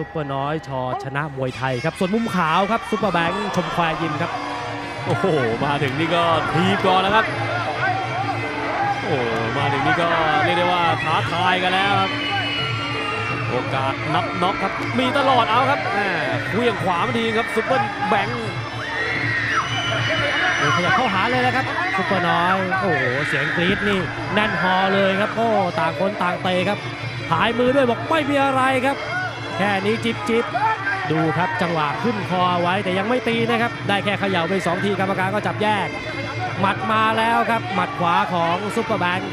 ซุปเปอร์น้อยชอชนะมวยไทยครับส่วนมุมขาวครับซุปเปอร์แบงค์ชมควายยิมครับโอ้โหมาถึงนี่ก็ทีก่อนแล้วครับโอ้มาถึงนี่ก็เรียกได้ว่าท้าทายกันแล้วครับโอกาสนับน็อกครับมีตลอดเอาครับเวียงขวามาดีครับซุปเปอร์แบงค์ขยับเข้าหาเลยนะครับซุปเปอร์น้อยโอ้โหเสียงกรี๊ดนี่แน่นฮอเลยครับโอ้ต่างคนต่างเตะครับหายมือด้วยบอกไม่มีอะไรครับแค่นี้จิบจิบดูครับจังหวะขึ้นคอไว้แต่ยังไม่ตีนะครับได้แค่เขย่าไป2ทีกรรมการก็จับแยกหมัดมาแล้วครับหมัดขวาของซุปเปอร์แบงค์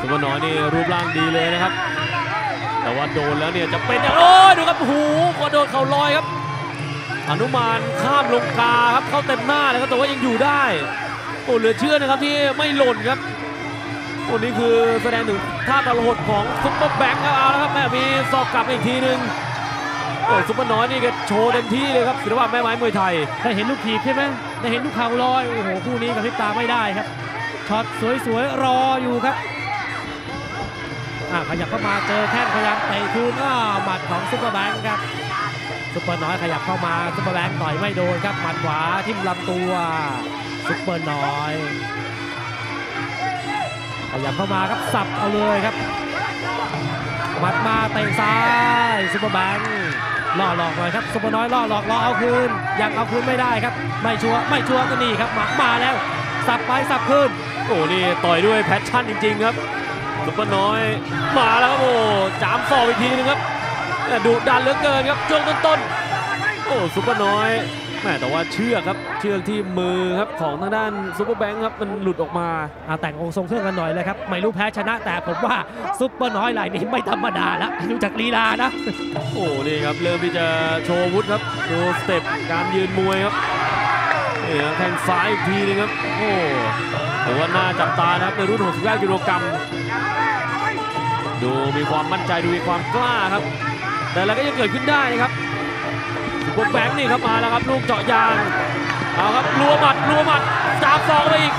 ซุปเปอร์น้อยนี่รูปร่างดีเลยนะครับแต่ว่าโดนแล้วเนี่ยจะเป็นอย่างโอ้ยดูครับหูพอโดนเข่าลอยครับอนุมานข้ามลงกาครับเข้าเต็มหน้าเลยครับแต่ว่ายังอยู่ได้โอ้เหลือเชื่อนะครับที่ไม่หล่นครับคนนี้คือแสดงถึงท่าตะหดของซุปเปอร์แบงค์ครับเอาแล้วครับแม่มีศอกกลับอีกทีนึงโอ้ซุปเปอร์น้อยนี่ก็โชว์เต็มที่เลยครับศิลปะแม่ไม้มวยไทยได้เห็นลูกถีบใช่ไหมได้เห็นลูกเข่าลอยโอ้โหคู่นี้กระพริบตาไม่ได้ครับช็อตสวยๆรออยู่ครับขยับเข้ามาเจอแท่นพยายามเตะคืนหมัดของซุปเปอร์แบงค์ครับซุปเปอร์น้อยขยับเข้ามาซุปเปอร์แบงค์ต่อยไม่โดนครับหมัดขวาทิ่มลำตัวซุปเปอร์น้อยขยับเข้ามาครับสับเอาเลยครับหมัดมาเตะซ้ายซุปเปอร์แบงค์ล่อหลอกหน่อยครับซุปเปอร์น้อยล่อหลอกล่อเอาคืนยังเอาคืนไม่ได้ครับไม่ชัวร์ก็นี่ครับหมัดมาแล้วสับไปสับคืนโอ้นี่ต่อยด้วยแพชชั่นจริงๆครับซุปเปอร์น้อยมาแล้วครับโอ้จามศอกอีกทีนึงครับดุดันเหลือเกินครับช่วงต้นๆโอ้ซุปเปอร์น้อยแม่แต่ว่าเชือกครับเชือกที่มือครับของทางด้านซุปเปอร์แบงค์ครับมันหลุดออกมาแต่งองค์ทรงเครื่องกันหน่อยเลยครับไม่รู้แพ้ชนะแต่ผมว่าซุปเปอร์น้อยรายนี้ไม่ธรรมดาแล้วดูจากลีลานะโอ้นี่ครับเริ่มที่จะโชว์วุฒิครับโชว์สเต็ปการยืนมวยครับแทงซ้ายอีกทีนึงครับโอ้แต่ว่าน่าจับตานะครับในรุ่น69กิโลกรัมดูมีความมั่นใจดูมีความกล้าครับแต่แล้วก็ยังเกิดขึ้นได้นะครับซุปเปอร์แบงค์นี่ครับมาแล้วครับลูกเจาะยางเอาครับรัวหมัดจามศอกไปอีก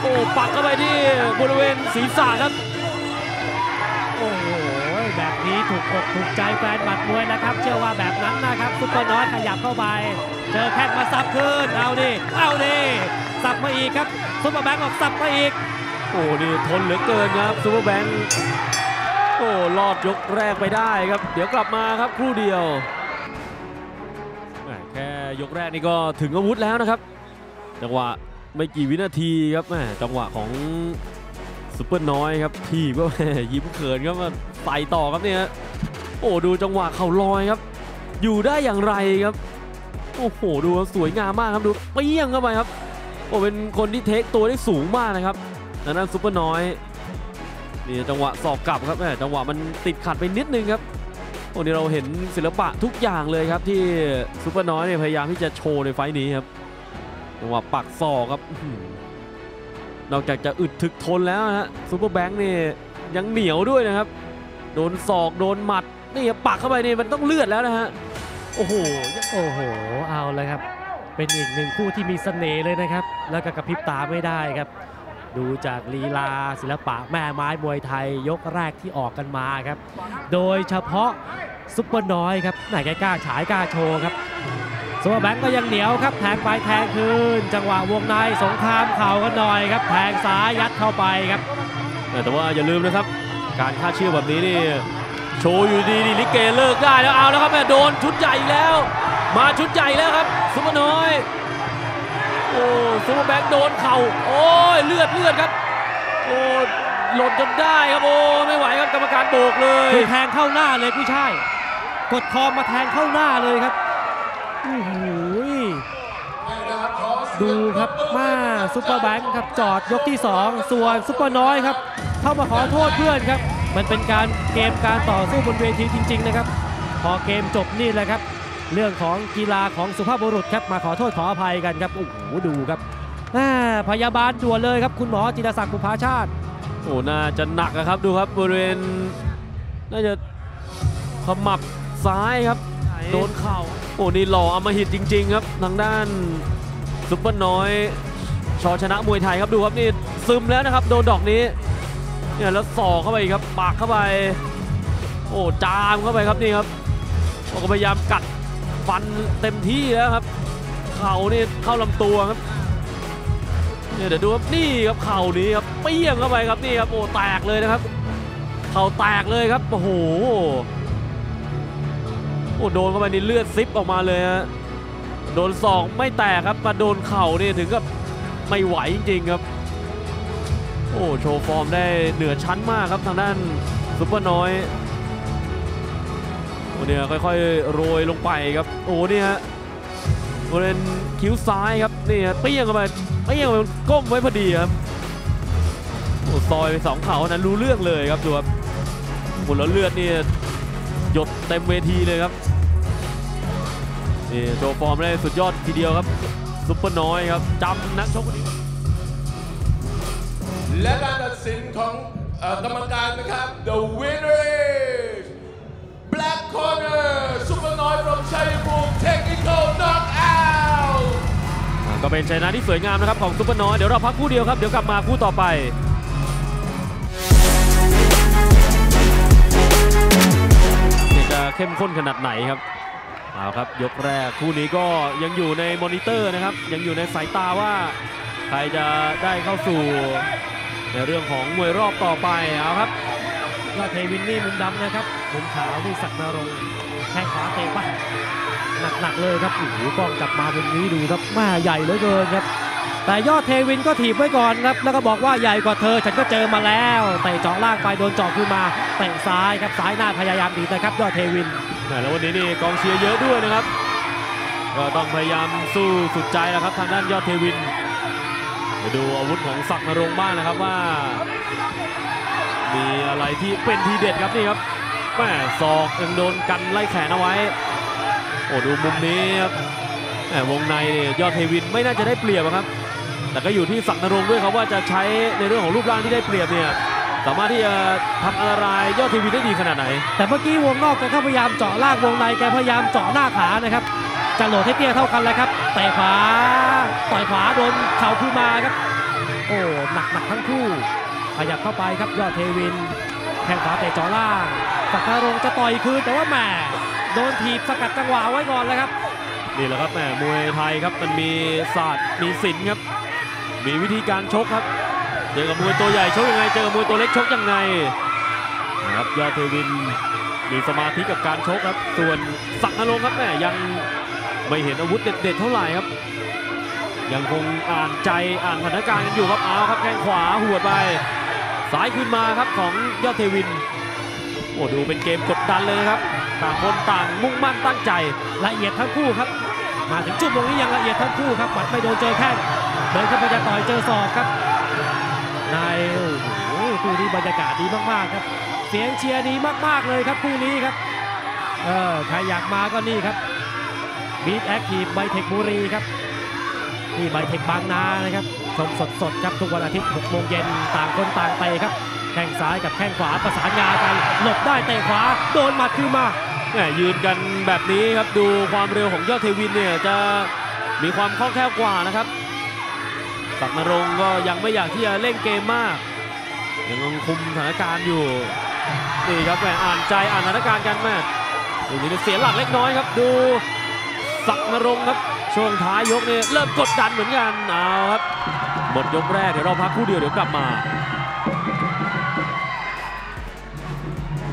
โอ้ปักเข้าไปที่บริเวณศีรษะครับโอ้โหแบบนี้ถูกอกถูกใจแฟนหมัดมวยนะครับเชื่อว่าแบบนั้นนะครับซุปเปอร์น้อยขยับเข้าไปเจอแข้งมาซับขึ้นเอาดิซับมาอีกครับซุปเปอร์แบงค์ออกซับมาอีกโอ้นี่ทนเหลือเกินครับซุปเปอร์แบงค์โอ้รอดยกแรกไปได้ครับเดี๋ยวกลับมาครับครู่เดียวยกแรกนี่ก็ถึงอาวุธแล้วนะครับจังหวะไม่กี่วินาทีครับแม่จังหวะของซุปเปอร์น้อยครับทีก็ยิ้มเขินครับมาใส่ต่อครับเนี่ยโอ้ดูจังหวะเข่าลอยครับอยู่ได้อย่างไรครับโอ้โหดูสวยงามมากครับดูเปี้ยงเข้าไปครับโอ้เป็นคนที่เทคตัวได้สูงมากนะครับนั่นซุปเปอร์น้อยนี่จังหวะศอกกลับครับแม่จังหวะมันติดขัดไปนิดนึงครับโอ้นี่เราเห็นศิลปะทุกอย่างเลยครับที่ซุปเปอร์น้อยเนี่ยพยายามที่จะโชว์ในไฟนี้ครับจังหวะปักศอกครับนอกจากจะอึดถึกทนแล้วนะฮะซุปเปอร์แบงค์เนี่ยยังเหนียวด้วยนะครับโดนศอกโดนหมัดนี่ปักเข้าไปเนี่ยมันต้องเลือดแล้วนะฮะโอ้โหเอาเลยครับเป็นอีกหนึ่งคู่ที่มีเสน่ห์เลยนะครับแล้วก็กระพริบตาไม่ได้ครับดูจากลีลาศิลปะแม่ไม้มวยไทยยกแรกที่ออกกันมาครับโดยเฉพาะซุปเปอร์น้อยครับไหนกล้าฉายกล้าโชว์ครับซุปเปอร์แบงค์ก็ยังเหนียวครับแทงไปแทงคืนจังหวะวงในสงครามเข่ากันหน่อยครับแทงซ้ายยัดเข้าไปครับแต่ว่าอย่าลืมนะครับการฆ่าเชือกแบบนี้นี่โชว์อยู่ดีลิเกเลิกได้แล้วเอาแล้วครับแม่โดนชุดใหญ่แล้วมาชุดใหญ่แล้วครับซุปเปอร์น้อยโอ้ซุปเปอร์แบงค์โดนเข่าโอ้ยเลือดครับโอ้หล่นจนได้ครับโอ้ไม่ไหวครับกรรมการโบกเลยแทงเข้าหน้าเลยผู้ชายกดคอมาแทงเข้าหน้าเลยครับโอ้โหดูครับมาซุปเปอร์แบงค์ครับจอดยกที่2ส่วนซุปเปอร์น้อยครับเข้ามาขอโทษเพื่อนครับมันเป็นการเกมการต่อสู้บนเวทีจริงๆนะครับพอเกมจบนี่แหละครับเรื่องของกีฬาของสุภาพบุรุษครับมาขอโทษขออภัยกันครับโอ้โหดูครับพยาบาลด่วนเลยครับคุณหมอจิตศักดิ์ภูผาชาติโอ้น่าจะหนักนะครับดูครับบริเวณน่าจะขมับซ้ายครับโดนเข่าโอ้นี่หล่ออมหิตจริงๆครับทางด้านซุปเปอร์น้อยชอชนะมวยไทยครับดูครับนี่ซึมแล้วนะครับโดนดอกนี้เนี่ยแล้วส่อเข้าไปครับปากเข้าไปโอ้จามเข้าไปครับนี่ครับ ก็พยายามกัดฟันเต็มที่แล้วครับเข่านี่เข้าลำตัวครับเนี่ยเดี๋ยวดูครับนี่ครับเข่านี้ครับเปี้ยงเข้าไปครับนี่ครับโอ้แตกเลยนะครับเข่าแตกเลยครับโอ้โหโอ้โดนเข้าไปนี่เลือดซิปออกมาเลยฮะโดนศอกไม่แตกครับมาโดนเข่านี่ถึงกับไม่ไหวจริงๆครับโอ้โชว์ฟอร์มได้เหนือชั้นมากครับทางด้านซุปเปอร์น้อยโอ้เนี่ยค่อยๆโรยลงไปครับโอ้เนี่ยบริเวณคิ้วซ้ายครับนี่เปี้ยงเข้าไปเปี้ยงไปก้มไว้พอดีครับโอ้ซอยไปสองเข่านั้นรู้เรื่องเลยครับดูครับหมดแล้วเลือดนี่หยดเต็มเวทีเลยครับนี่โชว์ฟอร์มได้สุดยอดทีเดียวครับซุปเปอร์น้อยครับจำนักชกคนนี้และการตัดสินของกรรมการนะครับ The winner is Black Corner Super Noi from Chaiyabroom Technical Knockout ก็เป็นชัยชนะที่สวยงามนะครับของ Super Noi เดี๋ยวเราพักคู่เดียวครับเดี๋ยวกลับมาคู่ต่อไปจะเข้มข้นขนาดไหนครับเอาครับยกแรกคู่นี้ก็ยังอยู่ในมอนิเตอร์นะครับยังอยู่ในสายตาว่าใครจะได้เข้าสู่ในเรื่องของมวยรอบต่อไปเอาครับยอดเทวินนี่มุมดำนะครับมุมขาวที่ศักดิ์นรงค์แข้งขวาเตะปะหนักเลยครับหูกล้องกลับมาเป็นนี้ดูครับมาใหญ่เหลือเกินครับแต่ยอดเทวินก็ถีบไว้ก่อนครับแล้วก็บอกว่าใหญ่กว่าเธอฉันก็เจอมาแล้วเตะเจาะล่างไปโดนเจาะขึ้นมาเตะซ้ายครับซ้ายหน้าพยายามดีนะครับยอดเทวินแล้ววันนี้นี่กองเชียร์เยอะด้วยนะครับก็ต้องพยายามสู้สุดใจแล้วครับทางด้านยอดเทวินดูอาวุธของศักดิ์นรงค์บ้างนะครับว่ามีอะไรที่เป็นทีเด็ดครับนี่ครับแม่ศอกยังโดนกันไล่แขนเอาไว้โอ้ดูมุมนี้ครับแม่วงในยอดเทวินไม่น่าจะได้เปรียบครับแต่ก็อยู่ที่ศักดิ์นรงค์ด้วยครับว่าจะใช้ในเรื่องของรูปร่างที่ได้เปรียบเนี่ยสามารถที่จะทำอันตรายยอดเทวินได้ดีขนาดไหนแต่เมื่อกี้วงนอกแกก็พยายามเจาะลากวงในแกพยายามเจาะหน้าขานะครับจะโหลดให้เตี้ยเท่ากันเลยครับเตะขวาต่อยขวาโดนเข่าขึ้นมาครับโอ้หนักทั้งคู่ขยับเข้าไปครับยอดเทวินแข้งขวาเตะจ่อล่างศักดิ์นรงค์จะต่อยคืนแต่ว่าแหมโดนถีบสกัดจังหวะไว้ก่อนเลยครับนี่แหละครับแหมมวยไทยครับมันมีศาสตร์มีศิลป์ครับมีวิธีการชกครับเจอกับมวยตัวใหญ่ชกยังไงเจอกับมวยตัวเล็กชกยังไงนะครับยอดเทวินมีสมาธิกับการชกครับส่วนศักดิ์นรงค์ครับแหมยังไม่เห็นอาวุธเด็ดๆเท่าไหร่ครับยังคงอ่านใจอ่านสถานการณ์กันอยู่ครับเอาครับแข้งขวาหัวไปสายขึ้นมาครับของยอดเทวินโอ้ดูเป็นเกมกดดันเลยนะครับต่างคนต่างมุ่งมั่นตั้งใจละเอียดทั้งคู่ครับมาถึงจุดตรงนี้ยังละเอียดทั้งคู่ครับหมัดไม่โดนเจอแข้งเดินเข้าไปจะต่อยเจอศอกครับนายโอ้โหคู่นี้บรรยากาศดีมากๆครับเสียงเชียร์ดีมากๆเลยครับคู่นี้ครับใครอยากมาก็นี่ครับบีทแอคทีฟไบเทคบุรีครับที่ไบเทคบางนานะครับชมสดๆครับทุกวันอาทิตย์ 6 โมงเย็นต่างคนต่างเตะครับแข้งซ้ายกับแข้งขวาประสานงากันหลบได้เตะขวาโดนหมัดขึ้นมาแหมยืนกันแบบนี้ครับดูความเร็วของยอดเทวินเนี่ยจะมีความคล่องแคล่วกว่านะครับศักดิ์นรงค์ก็ยังไม่อยากที่จะเล่นเกมมากยังคงคุมสถานการณ์อยู่นี่ครับแหมอ่านใจอ่านสถานการณ์กันแม่ดูนี่เสียหลักเล็กน้อยครับดูศักดิ์นรงค์ครับช่วงท้ายยกเนี่ยเริ่มกดดันเหมือนกันเอาครับหมดยกแรกเดี๋ยวเราพักคู่เดียวเดี๋ยวกลับมา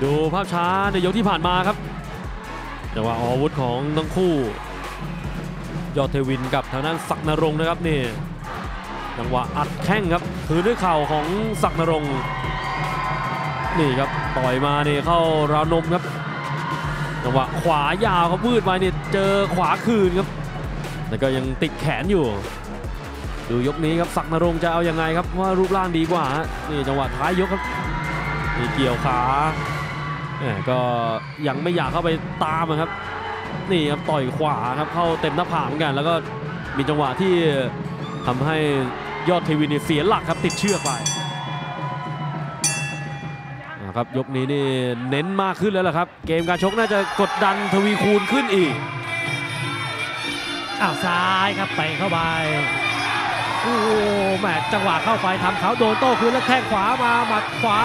ดูภาพช้าในยกที่ผ่านมาครับจังหวะอาวุธของทั้งคู่ยอดเทวินกับทางด้านศักดิ์นรงค์นะครับนี่จังหวะอัดแข้งครับถือด้วยเข่าของศักดิ์นรงค์นี่ครับต่อยมาเนี่ยเข้าราวนมครับจังหวะขวายาวเขาพืดไปเนี่ยเจอขวาคืนครับแต่ก็ยังติดแขนอยู่ดูยกนี้ครับศักดิ์นรงค์จะเอายังไงครับว่ารูปร่างดีกว่านี่จังหวะท้ายยกครับนี่เกี่ยวขาก็ยังไม่อยากเข้าไปตามครับนี่ครับต่อยขวาครับเข้าเต็มหน้าผากเหมือนกันแล้วก็มีจังหวะที่ทำให้ยอดเทวินเสียหลักครับติดเชือกไปครับยกนี้นี่เน้นมากขึ้นแล้วล่ะครับเกมการชกน่าจะกดดันทวีคูณขึ้นอีกอ้าวซ้ายครับเตะเข้าไปโอ้โหแหมจังหวะเข้าไปทำเขาโดนโต้คืนแล้วแข้งขวามาหมัดขวา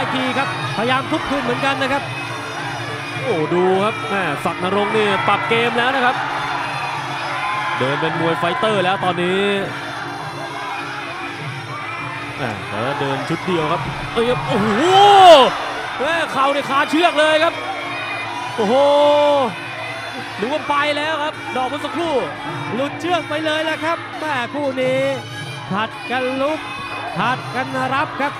อีกทีครับพยายามทุบคืนเหมือนกันนะครับ โอ้ดูครับศักดิ์นรงค์นี่ปรับเกมแล้วนะครับเดินเป็นมวยไฟเตอร์แล้วตอนนี้แต่เดินชุดเดียวครับเอ้ยโอ้โหเข่าในคาเชือกเลยครับโอ้โหหรือว่าไปแล้วครับดอกเมื่อสักครู่หลุดเชือกไปเลยแล้วครับแม่คู่นี้ผัดกันลุกผัดกันรับครับ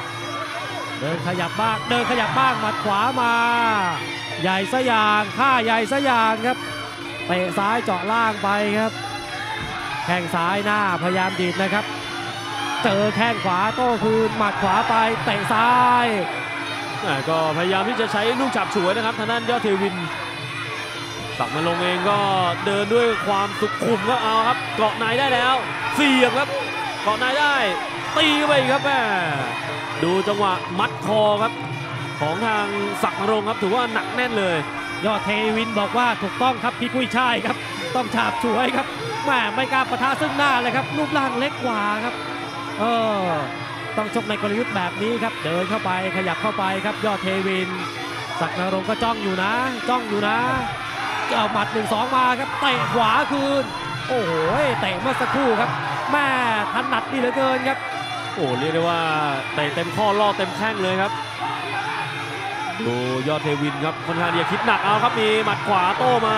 เดินขยับบ้างเดินขยับบ้างหมัดขวามาใหญ่ซะอย่างฆ่าใหญ่ซะอย่างครับเตะซ้ายเจาะล่างไปครับแข้งซ้ายหน้าพยายามดีดนะครับเจอแข้งขวาโต้คืนหมัดขวาไปเตะซ้ายก็พยายามที่จะใช้ลูกฉับฉวยนะครับทางด้านยอดเทวินศักดิ์นรงค์เองก็เดินด้วยความสุขุมก็เอาครับเกาะในได้แล้วเสียบครับเกาะในได้ตีไปครับแม่ดูจังหวะมัดคอครับของทางศักดิ์นรงค์ครับถือว่าหนักแน่นเลยยอดเทวินบอกว่าถูกต้องครับพี่กุ้ยช่ายครับต้องฉาบฉวยครับแม่ไม่กล้าปะทะซึ่งหน้าเลยครับรูปร่างเล็กกว่าครับต้องชกในกลยุทธ์แบบนี้ครับเดินเข้าไปขยับเข้าไปครับยอดเทวินศักดิ์นรงค์ก็จ้องอยู่นะจ้องอยู่นะเอาหมัด 1-2 มาครับเตะขวาคืนโอ้โหเตะเมื่อสักครู่ครับแม่ทันหนัดดีเหลือเกินครับโอ้เรียกได้ว่าเตะเต็มข้อล่อเต็มแข้งเลยครับดูยอดเทวินครับคนทางเดียคิดหนักเอาครับมีหมัดขวาโต้มา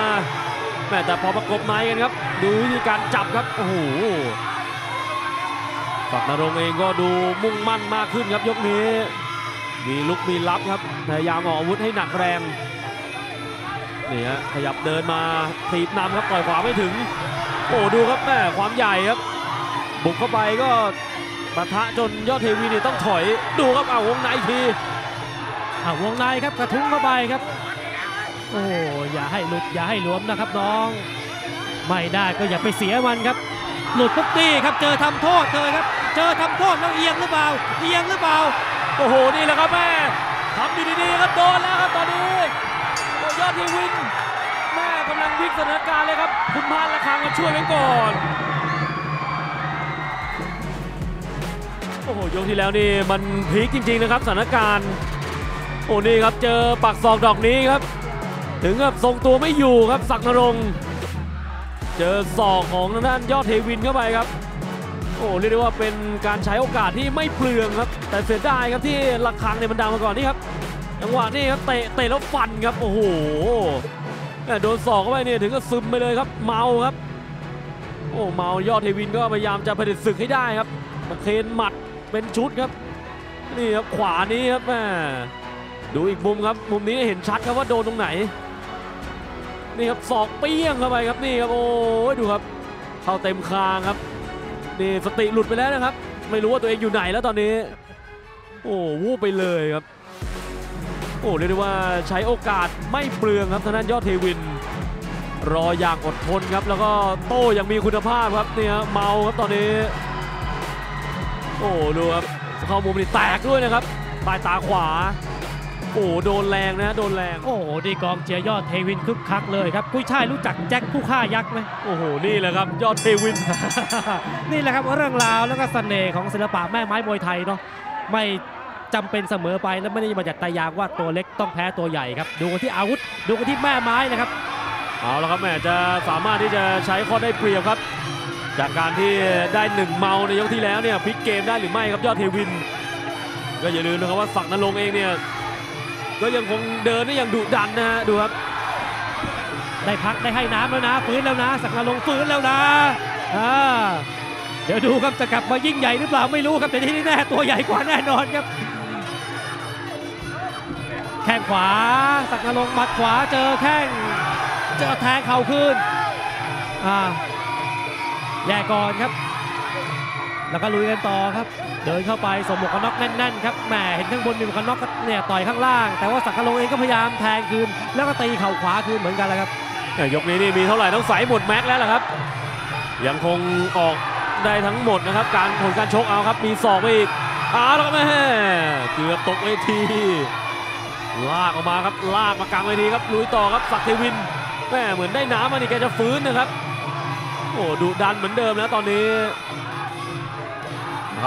แม่แต่พอประกบในกันครับดูวิธีการจับครับโอ้โหศักดิ์นรงค์เองก็ดูมุ่งมั่นมากขึ้นครับยกนี้มีลุกมีลับครับพยายามออกอาวุธให้หนักแรงนี่ฮะขยับเดินมาตีบนำครับต่อยขวาไม่ถึงโอ้ดูครับแม่ความใหญ่ครับบุกเข้าไปก็ปะทะจนยอดเทวินนี่ต้องถอยดูครับเอาวงในทีเอาวงในครับกระทุ้งเข้าไปครับโอ้อย่าให้หลุดอย่าให้หลวมนะครับน้องไม่ได้ก็อย่าไปเสียมันครับหลุดปุ๊บตี้ครับเจอทำโทษเธอครับเจอทำโทษแล้วเอียงหรือเปล่าเอียงหรือเปล่าโอ้โหนี่แหละครับแม่ทำดีๆครับโดนแล้วครับตอนนี้ยอดเทวินแม่กำลังพลิกสถานการณ์เลยครับคุณพานละครังมาช่วยไว้ก่อนโอ้โหยกที่แล้วนี่มันพลิกจริงๆนะครับสถานการณ์โอ้นี่ครับเจอปักศอกดอกนี้ครับถึงกับทรงตัวไม่อยู่ครับศักดิ์นรงค์เจอศอกของทางด้านยอดเทวินเข้าไปครับโอ้เรียกได้ว่าเป็นการใช้โอกาสที่ไม่เปลืองครับแต่เสียดายครับที่ละครังในบรรดามาก่อนนี่ครับจังหวะนี่ครับเตะแล้วฟันครับโอ้โหโดนศอกเข้าไปเนี่ยถึงก็ซึมไปเลยครับเมาครับโอ้เมายอดเทวินก็พยายามจะเผด็จศึกให้ได้ครับประเคนหมัดเป็นชุดครับนี่ครับขวานี้ครับแม่ดูอีกมุมครับมุมนี้เห็นชัดครับว่าโดนตรงไหนนี่ครับศอกเปี้ยงเข้าไปครับนี่ครับโอ้ดูครับเข้าเต็มคางครับนี่สติหลุดไปแล้วนะครับไม่รู้ว่าตัวเองอยู่ไหนแล้วตอนนี้โอ้วูบไปเลยครับโอ้เรียกได้ว่าใช้โอกาสไม่เปลืองครับทางด้านยอดเทวินรออย่างอดทนครับแล้วก็โต้อย่างมีคุณภาพครับเนี่ยเมาครับตอนนี้โอ้ดูครับเข้ามุมนี่แตกด้วยนะครับปลายตาขวาโอ้โดนแรงนะโดนแรงโอ้ดีกองเชียร์ยอดเทวินคึกคักเลยครับกุ้ยช่ายรู้จักแจ็คผู้ฆ่ายักษ์ไหมโอ้โหนี่แหละครับยอดเทวิน นี่แหละครับเรื่องราวแล้วก็เสน่ห์ของศิลปะแม่ไม้มวยไทยเนาะไม่จำเป็นเสมอไปและไม่ได้มาจากตายางว่าตัวเล็กต้องแพ้ตัวใหญ่ครับดูกันที่อาวุธดูกันที่แม่ไม้นะครับเอาละครับแม่จะสามารถที่จะใช้ข้อได้เปรียบครับจากการที่ได้หนึ่งเมาในยกที่แล้วเนี่ยพลิกเกมได้หรือไม่ครับยอดเทวินก็อย่าลืมนะครับว่าศักดิ์นรงค์เองเนี่ยก็ยังคงเดินได้อย่างดุดันนะฮะดูครับได้พักได้ให้น้ำแล้วนะฟื้นแล้วนะศักดิ์นรงค์ฟื้นแล้วนะเดี๋ยวดูครับจะกลับมายิ่งใหญ่หรือเปล่าไม่รู้ครับแต่ที่นี่แน่ตัวใหญ่กว่าแน่นอนครับแข้งขวาศักดิ์นรงค์หมัดขวาเจอแข้งเจอแทงเข่าขึ้นแย่ก่อนครับแล้วก็ลุยกันต่อครับเดินเข้าไปสมหมวกกันน็อกแน่นๆครับแหมเห็นข้างบนมีหมวกกันน็อกเนี่ยต่อยข้างล่างแต่ว่าศักดิ์นรงค์เองก็พยายามแทงคืนแล้วก็ตีเข่าขวาคืนเหมือนกันแหละครับยกนี้นี่มีเท่าไหร่ต้องใส่หมดแม็กแล้วล่ะครับยังคงออกได้ทั้งหมดนะครับการผลการชกเอาครับมีศอกไปอีกแล้วแม่เกือบตกเวทีลากออกมาครับลากมากลางเวทีครับลุยต่อครับศักดิ์เทวินแม่เหมือนได้น้ำมานี่แกจะฟื้นนะครับโอ้ดุดันเหมือนเดิมนะตอนนี้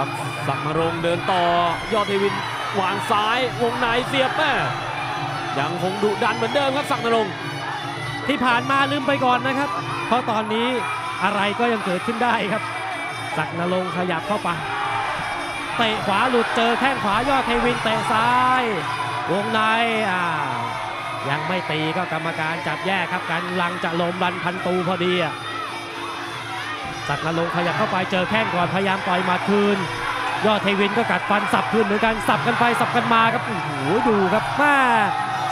ครับศักดิ์นรงค์เดินต่อยอดเทวินวางซ้ายวงในเสียบแม่ ยังคงดุดันเหมือนเดิมครับศักดิ์ณรงค์ที่ผ่านมาลืมไปก่อนนะครับเพราะตอนนี้อะไรก็ยังเกิดขึ้นได้ครับศักดิ์ณรงค์ขยับเข้าไปเตะขวาหลุดเจอแข้งขวายอดเทวินเตะซ้ายวงในยังไม่ตีก็กรรมการจับแยกครับการลังจะล้มรันพันตูพอดีศักดิ์ณรงค์ขยับเข้าไปเจอแข้งก่อนพยายามปล่อยมาคืนยอดเทวินก็กัดฟันสับคืนเหมือนกันสับกันไปสับกันมาครับโอ้โหดูครับแม่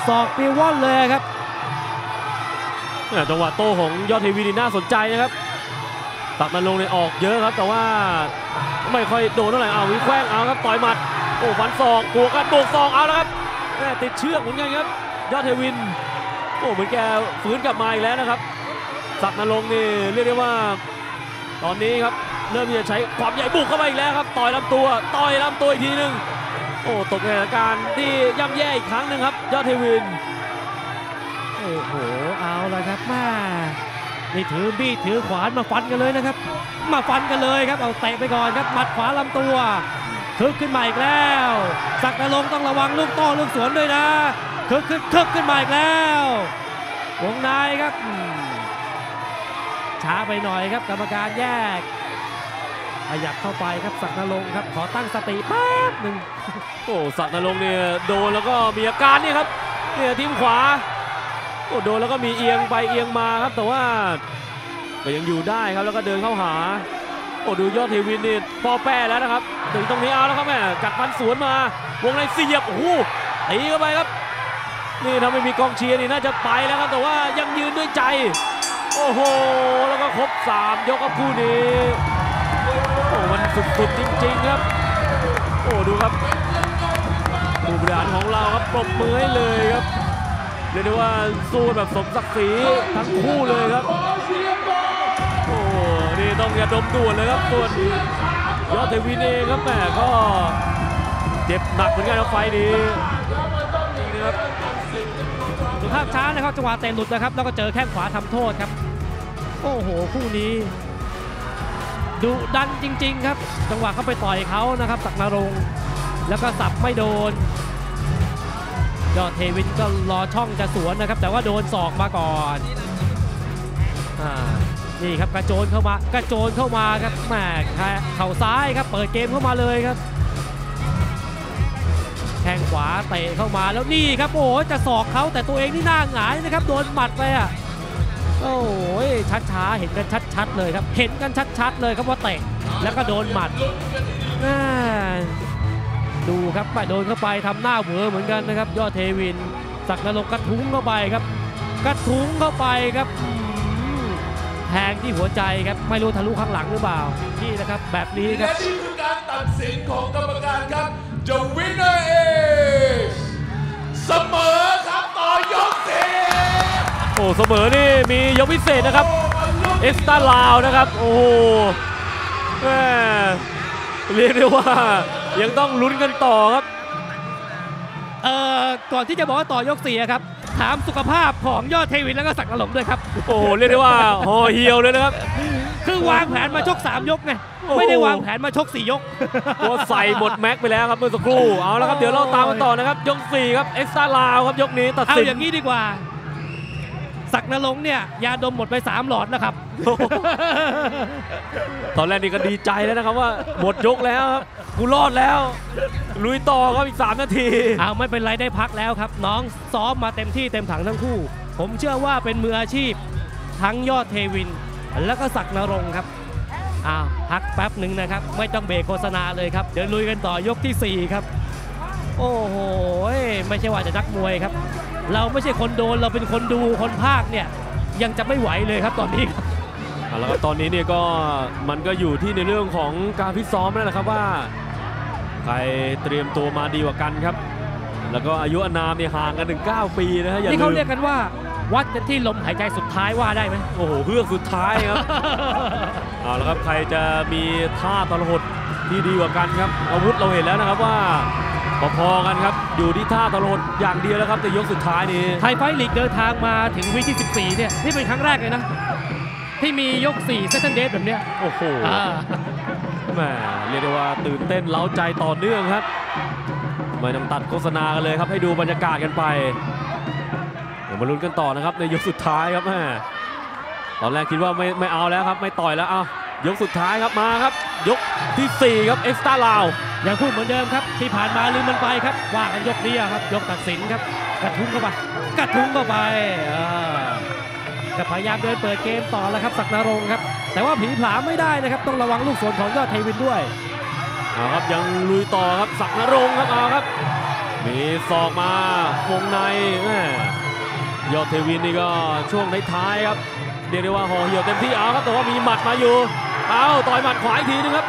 ศอกปีว่อนเลยครับจังหวะโต้ของยอดเทวินน่าสนใจนะครับศักดิ์ณรงค์เนี่ยออกเยอะครับแต่ว่าไม่ค่อยโดนเท่าไหร่เอาวิแขว้งเอาครับต่อยหมัดโอ้ฟันศอกกลัวกันโบกศอกเอาแล้วครับแม่ติดเชือกเหมือนกันครับยอดเทวินโอ้เหมือนแกฟื้นกลับมาอีกแล้วนะครับศักดิ์ณรงค์นี่เรียกได้ว่าตอนนี้ครับเริ่มจะใช้ความใหญ่บุกเข้าไปอีกแล้วครับต่อยลำตัวอีกทีหนึ่งโอ้ตกในสถานการณ์ที่ย่ำแย่อีกครั้งหนึ่งครับยอดเทวินโอ้โหเอาละครับแม่นี่ถือบี้ถือขวานมาฟันกันเลยนะครับมาฟันกันเลยครับเอาเตะไปก่อนครับหมัดขวาลำตัวคึกขึ้นมาอีกแล้วศักดิ์ณรงค์ต้องระวังลูกโต้ลูกสวนด้วยนะคึกขึ้นมาอีกแล้ววงในครับช้าไปหน่อยครับกรรมการแยกขยับเข้าไปครับศักดิ์ณรงค์ครับขอตั้งสติแป๊บหนึ่งโอ้ศักดิ์ณรงค์เนี่ยโดนแล้วก็มีอาการนี่ครับเนี่ยทิ้งขวาโอ้โดนแล้วก็มีเอียงไปเอียงมาครับแต่ว่าก็ยังอยู่ได้ครับแล้วก็เดินเข้าหาโอ้ดูยอดเทวินนี่พอแป้แล้วนะครับถึงตรงนี้เอาแล้วครับแม่กัดฟันสวนมาวงในเสียบโอ้โหตีเข้าไปครับนี่ถ้าไม่มีกองเชียร์นี่น่าจะไปแล้วครับแต่ว่ายังยืนด้วยใจโอ้โหแล้วก็ครบ3ยกครับคู่นี้โอ้มันสุดๆจริงๆครับโอ้ดูครับผู้บริหารของเราครับปรบมือให้เลยครับเรียกได้ว่าสู้แบบสมศักดิ์ศรีทั้งคู่เลยครับโอ้นี่ต้องอย่าดมด่วนเลยครับส่วนยอดเทวินเองครับแม่ก็เจ็บหนักเหมือนกันครับไฟนี้นะครับสุภาพช้านะครับจังหวะเตะหลุดนะครับแล้วก็เจอแข้งขวาทำโทษครับโอ้โหคู่นี้ดุดันจริงๆครับจังหวะเขาไปต่อยเขานะครับศักดิ์ณรงค์แล้วก็สับไม่โดนยอดเทวินก็รอช่องจะสวนนะครับแต่ว่าโดนศอกมาก่อนนี่ครับกระโจนเข้ามาครับแหมเข่าซ้ายครับเปิดเกมเข้ามาเลยครับแข้งขวาเตะเข้ามาแล้วนี่ครับโอ้จะศอกเขาแต่ตัวเองนี่หน้าหงายนะครับโดนหมัดไปโอ้ยช้าเห็นกันชัดๆเลยครับครับว่าเตะแล้วก็โดนหมัดดูครับไปโดนเข้าไปทำหน้าเวอเหมือนกันนะครับยอดเทวินศักดิ์ณรงค์กระทุ้งเข้าไปครับแทงที่หัวใจครับไม่รู้ทะลุข้างหลังหรือเปล่านี่นะครับแบบนี้ครับและนี่คือการตัดสินของกรรมการครับThe winner is เสมอครับต่อยกที่โอ้เสมอนี่มียกพิเศษนะครับเอ็กซ์ตร้าลาวนะครับโอ้แม่เรียกได้ว่ายังต้องลุ้นกันต่อครับก่อนที่จะบอกว่าต่อยกสี่ครับถามสุขภาพของยอดเทวินแล้วก็ศักดิ์ณรงค์ด้วยครับโอ้เรียกได้ว่าห่อเหี่ยวเลยนะครับคือวางแผนมาชก3ยกไงไม่ได้วางแผนมาชก4ยกตัวใส่หมดแม็กไปแล้วครับเมื่อสักครู่เอาแล้วครับเดี๋ยวเราตามกันต่อนะครับยก4ครับเอ็กซ์ตร้าลาวครับยกนี้ตัดสินเอาอย่างนี้ดีกว่าศักดิ์ณรงค์เนี่ยยาดมหมดไป3หลอดนะครับตอนแรกนี่ก็ดีใจแล้วนะครับว่าหมดยกแล้วครับกูรอดแล้วลุยต่อครับอีก3นาทีเอาไม่เป็นไรได้พักแล้วครับน้องซ้อมมาเต็มที่เต็มถังทั้งคู่ผมเชื่อว่าเป็นมืออาชีพทั้งยอดเทวินแล้วก็ศักดิ์ณรงค์ครับพักแป๊บหนึ่งนะครับไม่ต้องเบรกโฆษณาเลยครับเดี๋ยวลุยกันต่อยกที่4ครับโอ้โหไม่ใช่ว่าจะนักมวยครับเราไม่ใช่คนโดนเราเป็นคนดูคนภาคเนี่ยยังจะไม่ไหวเลยครับตอนนี้ครับแล้วก็ตอนนี้เนี่ยก็มันก็อยู่ที่ในเรื่องของการพิซ้อมนั่นแหละครับว่าใครเตรียมตัวมาดีกว่ากันครับแล้วก็อายุอานามเนี่ยห่างกันถึง9ปีนะฮะอย่างนี้เขาเรียกกันว่าวัดกันที่ลมหายใจสุดท้ายว่าได้ไหมโอ้โหเพื่อสุดท้ายครับ เอาละครับใครจะมีท่าทรหดที่ดีกว่ากันครับอาวุธเราเห็นแล้วนะครับว่าพอๆกันครับอยู่ที่ท่าทรหดอย่างเดียวแล้วครับแต่ยกสุดท้ายนี้ไทยไฟท์ลีกเดินทางมาถึงวีคที่14เนี่ยนี่เป็นครั้งแรกเลยนะที่มียก4 Second Date แบบเนี้ยโอ้โหแหมเรียกได้ว่าตื่นเต้นเล้าใจต่อเนื่องครับไม่ต้องตัดโฆษณากันเลยครับให้ดูบรรยากาศกันไป ดี๋ยวมาลุ้นกันต่อนะครับในยกสุดท้ายครับแม่ตอนแรกคิดว่าไม่เอาแล้วครับไม่ต่อยแล้วเอายกสุดท้ายครับมาครับยกที่4ครับเอ็กซ์ต้าลาวยังพูดเหมือนเดิมครับที่ผ่านมาลืมมันไปครับว่ากันยกนี้ครับยกตัดสินครับกระทุ้งเข้าไปกระทุ้งเข้าไปพยายามเดินเปิดเกมต่อแล้วครับศักดิ์นรงค์ครับแต่ว่าผีผลาไม่ได้นะครับต้องระวังลูกสวนของยอดไทยวินด้วยเอาครับยังลุยต่อครับศักดิ์นรงค์ครับเอาครับมีศอกมาวงในยอดไทยวินนี่ก็ช่วงท้ายๆครับเรียกได้ว่าห่อเหี่ยวเต็มที่เอาครับแต่ว่ามีหมัดมาอยู่เอาต่อยหมัดขวาอีกทีนึงครับ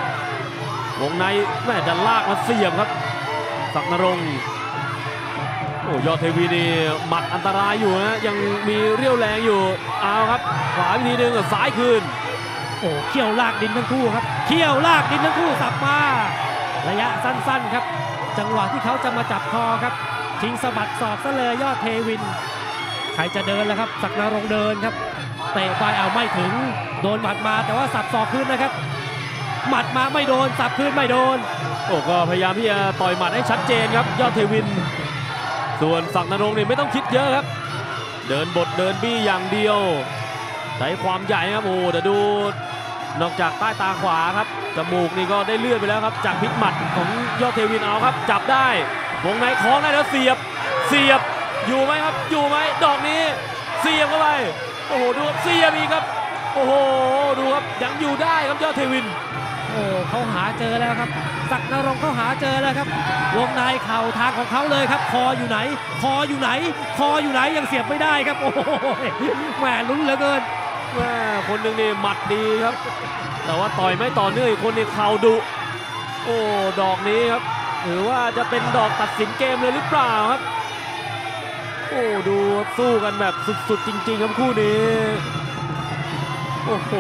วงในแม่จะลากมาเสียบครับศักดิ์นรงค์โอ้ยอดเทวีนี่หมัดอันตรายอยู่นะยังมีเรี่ยวแรงอยู่เอาครับขวาอีกทีนึงซ้ายคืนโอ้เขี่ยวลากดินทั้งคู่ครับเขี่ยวลากดินทั้งคู่สับมาระยะสั้นๆครับจังหวะที่เขาจะมาจับคอครับทิ้งสะบัดศอกซะเลยยอดเทวินใครจะเดินแล้วครับศักดิ์นรงค์เดินครับเตะไปเอาไม่ถึงโดนหมัดมาแต่ว่าสับศอกขึ้นนะครับหมัดมาไม่โดนสับขึ้นไม่โดนโอ้ก็พยายามที่จะต่อยหมัดให้ชัดเจนครับยอดเทวินส่วนศักดิ์นรงค์นี่ไม่ต้องคิดเยอะครับเดินบทเดินบี้อย่างเดียวใช้ความใหญ่ครับโอ้แต่ดูนอกจากใต้ตาขวาครับจมูกนี่ก็ได้เลือดไปแล้วครับจากพิษหมัดของยอดเทวินเอาครับจับได้วงในคล้องได้แล้วเสียบอยู่ไหมครับอยู่ไหมดอกนี้เสียบเข้าไปโอ้โหดูเสียบอีกครับโอ้โหดูครับยังอยู่ได้ครับยอดเทวินโอ้เขาหาเจอแล้วครับศักดิ์นรงค์เขาหาเจอแล้วครับวงในเข่าทางของเขาเลยครับคออยู่ไหนยังเสียบไม่ได้ครับโอ้โหแหมลุ้นเหลือเกินแหมคนหนึ่งนี่หมัดดีครับแต่ว่าต่อยไม่ต่อเนื่องอีกคนนี่เข่าดุโอ้ดอกนี้ครับหรือว่าจะเป็นดอกตัดสินเกมเลยหรือเปล่าครับโอ้ดูสู้กันแบบสุดๆจริงๆครับคู่นี้โอ้โห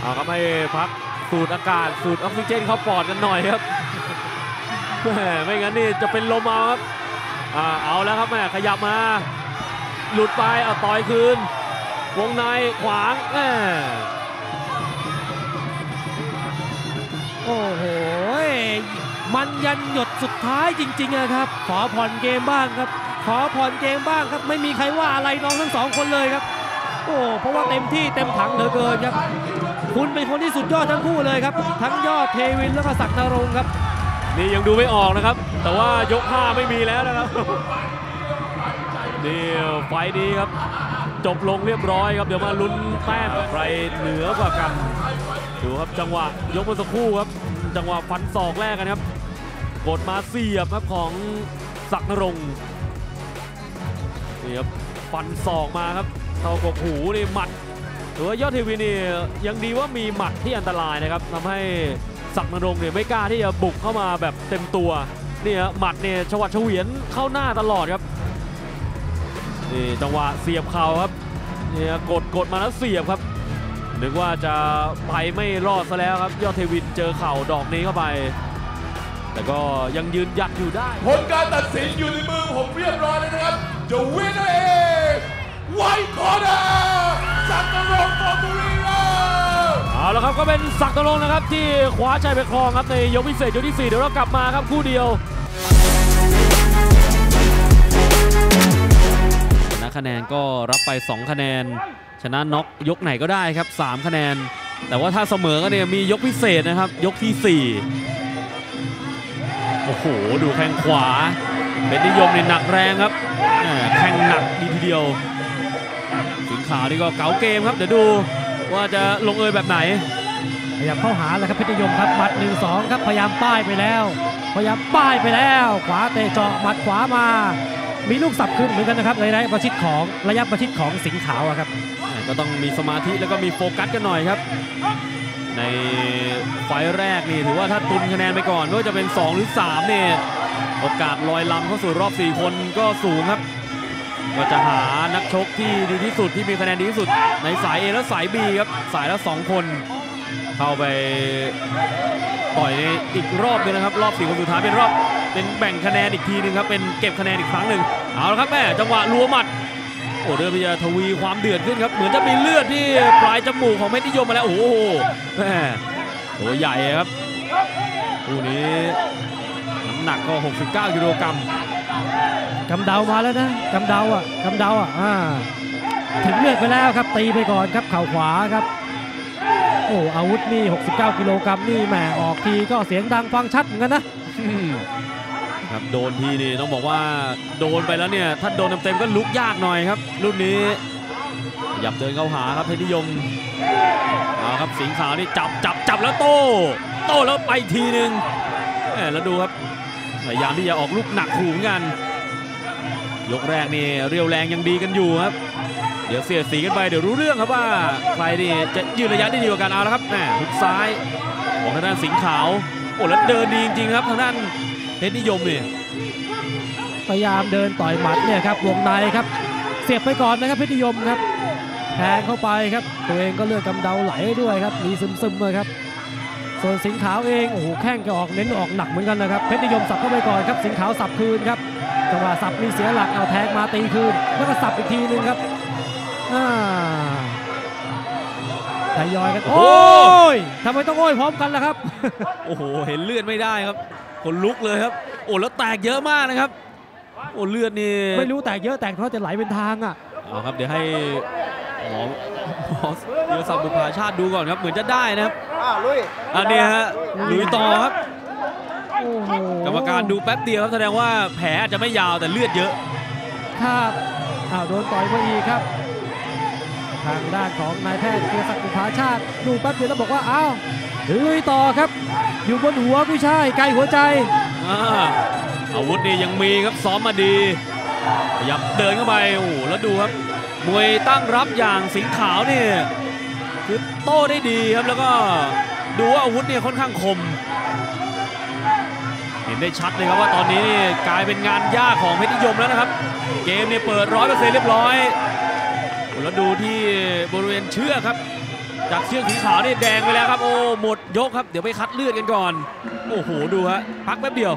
เอาครับให้พักสูดอากาศสูดออกซิเจนเข้าปอดกันหน่อยครับแหมไม่งั้นนี่จะเป็นลมเอาครับเอาแล้วครับแม่ขยับมาหลุดไปเอาต่อยคืนวงในขวางแหมโอ้โหมันยันหยดสุดท้ายจริงๆนะครับขอผ่อนเกมบ้างครับขอผ่อนเกมบ้างครับไม่มีใครว่าอะไรน้องทั้งสองคนเลยครับโอ้เพราะว่าเต็มที่เต็มถังเหลือเกินครับคุณเป็นคนที่สุดยอดทั้งคู่เลยครับทั้งยอดเทวินแล้วก็ศักดิ์นรงค์ครับนี่ยังดูไม่ออกนะครับแต่ว่ายก5ไม่มีแล้วนะครับนี่ไฟนี้ครับจบลงเรียบร้อยครับเดี๋ยวมาลุ้นแต้มใครเหนือกว่ากันดูครับจังหวะยกเมื่อสักครู่ครับจังหวะฟันศอกแรกกันครับกดมาเสียบครับของศักดิ์นรงค์นี่ครับฟันศอกมาครับเข่ากบหูนี่หมัดหรือว่ายอดเทวินนี่ยังดีว่ามีหมัดที่อันตรายนะครับทำให้ศักดิ์นรงค์เนี่ยไม่กล้าที่จะบุกเข้ามาแบบเต็มตัวนี่หมัดเนี่ยชวัดเฉวียนเข้าหน้าตลอดครับนี่จังหวะเสียบเข่าครับนี่กดมาแล้วเสียบครับนึกว่าจะไปไม่รอดซะแล้วครับยอดเทวินเจอเข่าดอกนี้เข้าไปแต่ก็ยังยืนหยัดอยู่ได้ผลการตัดสินอยู่ในมือผมเรียบร้อยแล้วนะครับ The winner is White Cornerศักดิ์นรงค์บุรีรัมย์เอาละครับก็เป็นศักดิ์นรงค์นะครับที่คว้าชัยไปครองครับในยกพิเศษยกที่4เดี๋ยวเรากลับมาครับคู่เดียวชนะคะแนนก็รับไป2คะแนนชนะน็อกยกไหนก็ได้ครับ3คะแนนแต่ว่าถ้าเสมอก็เนี่ยมียกพิเศษนะครับยกที่4โอ้โหดูแข้งขวาเป็นนิยมในหนักแรงครับแข้งหนักดีทีเดียวสิงขาวนี่ก็เก๋าเกมครับเดี๋ยวดูว่าจะลงเอยแบบไหนพยายามเข้าหาแล้วครับเพชรนิยมครับหมัด 1-2 ครับพยายามป้ายไปแล้วขวาเตะเจาะหมัดขวามามีลูกสับขึ้นเหมือนกันนะครับเลยนะระยะประชิดของสิงขาวครับก็ต้องมีสมาธิแล้วก็มีโฟกัสกันหน่อยครับในไฟแรกนี่ถือว่าถ้าตุนคะแนนไปก่อนไม่ว่าจะเป็น2หรือ3เนี่ยโอกาสลอยลำเข้าสู่รอบ4คนก็สูงครับก็จะหานักชกที่ดีที่สุดที่มีคะแนนดีที่สุดในสาย A และสาย B ครับสายละ2คนเข้าไปต่อยในอีกรอบนึงนะครับรอบ4คนสุดท้ายเป็นรอบเป็นแบ่งคะแนนอีกทีนึงครับเป็นเก็บคะแนนอีกครั้งหนึ่งเอาละครับแม่จังหวะรัวหมัดโอ้เริ่มจะทวีความเดือดขึ้นครับเหมือนจะมีเลือดที่ปลายจมูกของเพชรนิยมมาแล้วโอ้โหแม่ตัวใหญ่ครับคู่นี้น้ำหนักก็69 กิโลกรัม กำเดามาแล้วนะกำเดาอ่ะกำเดาอ่ะถึงเลือดไปแล้วครับตีไปก่อนครับเข่าขวาครับโอ้อาวุธนี่69กิโลกรัมนี่แหมออกทีก็เสียงดังฟังชัดเหมือนกันนะครับโดนทีนี่ต้องบอกว่าโดนไปแล้วเนี่ยถ้าโดนเต็มๆก็ลุกยากหน่อยครับรุ่นนี้หยับเดินเข้าหาครับเพชรนิยมเอาครับสิงห์ขาวนี่จับแล้วโต้แล้วไปทีนึงแล้วดูครับพยายามที่จะออกลูกหนักขู่กันยกแรกนี่เรียวแรงยังดีกันอยู่ครับเดี๋ยวเสียดสีกันไปเดี๋ยวรู้เรื่องครับว่าใครนี่จะยืนระยะได้ดีกว่ากันเอาแล้วครับแหมหุกซ้ายของทางด้านสิงห์ขาวโอ้แล้วเดินดีจริงๆครับทางด้านเพชรนิยมเนี่ยพยายามเดินต่อยหมัดเนี่ยครับวงในครับเสียบไปก่อนนะครับเพชรนิยมครับแทงเข้าไปครับตัวเองก็เลือดกำเดาไหลด้วยครับมีซึมๆเลยครับส่วนสิงห์ขาวเองโอ้โหแข้งก็ออกเน้นออกหนักเหมือนกันนะครับเพชรนิยมสับเข้าไปก่อนครับสิงห์ขาวสับคืนครับจังหวะสับมีเสียหลักเอาแทงมาตีคืนแล้วก็สับอีกทีนึงครับทยอยกันโอ้ยทำไมต้องโอ้ยพร้อมกันล่ะครับโอ้โหเห็นเลือดไม่ได้ครับคนลุกเลยครับโอ้แล้วแตกเยอะมากนะครับโอ้เลือดนี่ไม่รู้แตกเยอะแตกเพราะจะไหลเป็นทางอ่ะเอาครับเดี๋ยวให้หมอเดี๋ยวสับบุพาชาติดูก่อนครับเหมือนจะได้นะครับอันนี้ฮะลุยต่อครับกรรมการดูแป๊บเดียวครับแสดงว่าแผลอาจจะไม่ยาวแต่เลือดเยอะครับโดนต่อยพอดีครับทางด้านของนายแพทย์เกียรติศักดิ์ บุภาชาติดูแป๊บเดียวแล้วบอกว่าอ้าวลุยต่อครับอยู่บนหัวผู้ชายไกลหัวใจอาวุธนี่ยังมีครับซ้อมมาดีขยับเดินเข้าไปโอ้แล้วดูครับมวยตั้งรับอย่างสิงห์ขาวนี่คือโต้ได้ดีครับแล้วก็ดูว่าอาวุธเนี่ยค่อนข้างคมเห็นได้ชัดเลยครับว่าตอนนี้นี่กลายเป็นงานยากของเพชรนิยมแล้วนะครับเกมเนี่ยเปิด 100% เรียบร้อยแล้วดูที่บริเวณเชือกครับจากเชือกสีขาวนี่แดงไปแล้วครับโอ้หมดยกครับเดี๋ยวไปคัดเลือดกันก่อนโอ้โหดูฮะพักแป๊บเดียว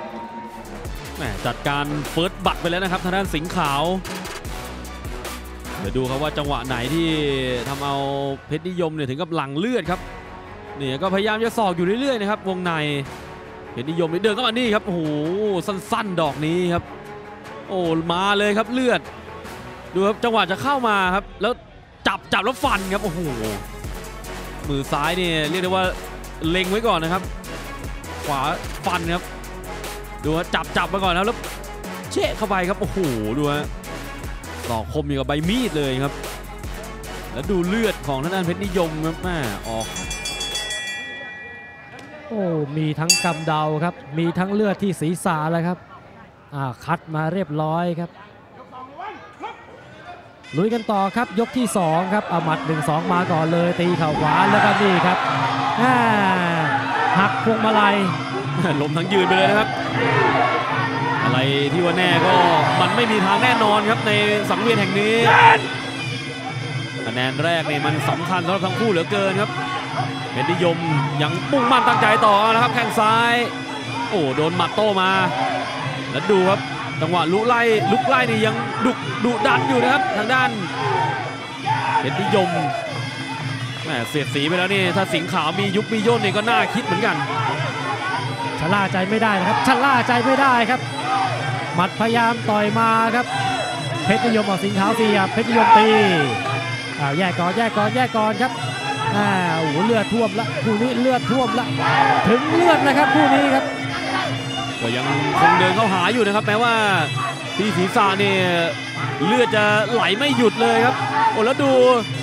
แหมจัดการเฟิร์สบัตไปแล้วนะครับทางด้านสิงห์ขาวเดี๋ยวดูครับว่าจังหวะไหนที่ทำเอาเพชรนิยมเนี่ยถึงกับหลังเลือดครับนี่ก็พยายามจะสอกอยู่เรื่อยๆนะครับวงในเพชรนิยมเดินเข้ามานี่ครับโอ้โหสั้นๆดอกนี้ครับโอ้มาเลยครับเลือดดูครับจังหวะจะเข้ามาครับแล้วจับแล้วฟันครับโอ้โหมือซ้ายเนี่ยเรียกได้ว่าเล็งไว้ก่อนนะครับขวาฟันครับดูว่าจับมาก่อนแล้วเชะเข้าไปครับโอ้โหดูว่าหลอกคมอยู่กับใบมีดเลยครับแล้วดูเลือดของทางด้านเพชรนิยมครับแม่ออกโอ้มีทั้งกำเดาครับมีทั้งเลือดที่ศีรษะเลยครับคัดมาเรียบร้อยครับลุยกันต่อครับยกที่2ครับเอาหมัด 1-2 มาก่อนเลยตีเข่าขวาแล้วก็นี่ครับหักพวงมาลัยลมทั้งยืนไปเลยนะครับอะไรที่ว่าแน่ก็มันไม่มีทางแน่นอนครับในสังเวียนแห่งนี้คะแนนแรกนี่มันสำคัญสำหรับทั้งคู่เหลือเกินครับเพชรนิยมยังมุ่งมั่นตั้งใจต่อนะครับแข้งซ้ายโอ้โดนหมัดโต้มาแล้วดูครับจังหวะลุกไล่นี่ยังดุดันอยู่นะครับทางด้านเพชรนิยมแหมเสียดสีไปแล้วนี่ถ้าสิงห์ขาวมียุบมีย่นนี่ก็น่าคิดเหมือนกันชะล่าใจไม่ได้นะครับชะล่าใจไม่ได้ครับหมัดพยายามต่อยมาครับเพชรนิยมออกสิงห์ขาวตีเพชรนิยมตีแยกก่อนครับโอ้โหเลือดท่วมละคู่นี้เลือดท่วมละถึงเลือดนะครับคู่นี้ครับก็ยังคงเดินเข้าหาอยู่นะครับแม้ว่าที่ศีรษะเนี่ยเลือดจะไหลไม่หยุดเลยครับโอ้แล้วดู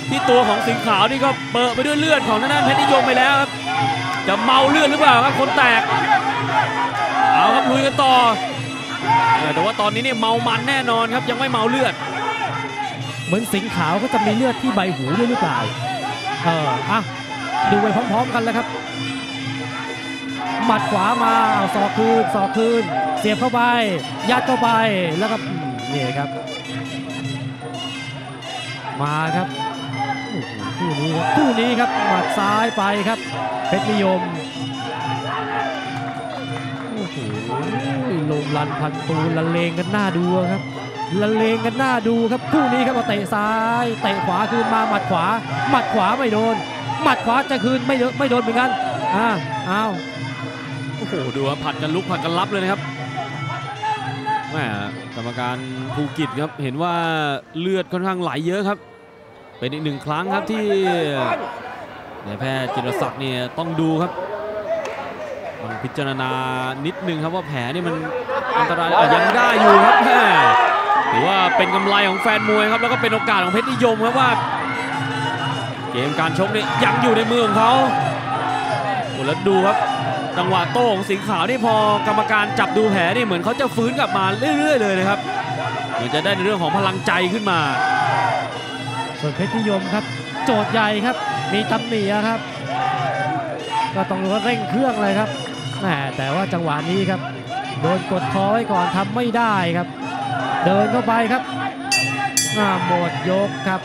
ที่ตัวของสิงห์ขาวนี่ก็เปิดไปด้วยเลือดของนั่นเพชรนิยมไปแล้วครับจะเมาเลือดหรือเปล่าครับคนแตกเอาครับลุยกันต่อแต่ว่าตอนนี้เนี่ยเมามันแน่นอนครับยังไม่เมาเลือดเหมือนสิงห์ขาวก็จะมีเลือดที่ใบหูด้วยหรือเปล่าดูไปพร้อมๆกันแล้วครับหมัดขวามาศอกคืนเสียบเข้าไปยัดเข้าไปแล้วก็นี่ครับมาครับคู่นี้ครับหมัดซ้ายไปครับเพชรนิยมโอ้โหลมลันพันตูละเลงกันหน้าดูครับละเลงกันหน้าดูครับคู่นี้ครับเอาเตะซ้ายเตะขวาคืนมาหมัดขวาไม่โดนหมัดขวาจะคืนไม่โดนเหมือนกันอ้าวโอ้โหดูว่าผัดกันลุกผัดกันรับเลยนะครับ แม่กรรมการภูกิจครับเห็นว่าเลือดค่อนข้างไหลเยอะครับเป็นอีกหนึ่งครั้งครับที่นายแพทย์จิรศักดิ์เนี่ยต้องดูครับต้องพิจารณานิดนึงครับว่าแผลนี่มันอันตรายยังได้อยู่ครับแม่ถือว่าเป็นกำไรของแฟนมวยครับแล้วก็เป็นโอกาสของเพชรนิยมครับว่าเกมการชกนี่ยังอยู่ในมือของเขาแล้วดูครับจังหวะโต้ของสิงห์ขาวนี่พอกรรมการจับดูแผลนี่เหมือนเขาจะฟื้นกลับมาเรื่อยๆเลยนะครับเหมือนจะได้ในเรื่องของพลังใจขึ้นมาส่วนเพชรนิยมครับโจทย์ใหญ่ครับมีตำหนิครับก็ต้องเร่งเครื่องเลยครับแต่ว่าจังหวะนี้ครับโดนกดคอไว้ก่อนทำไม่ได้ครับเดินเข้าไปครับหมดยกครับ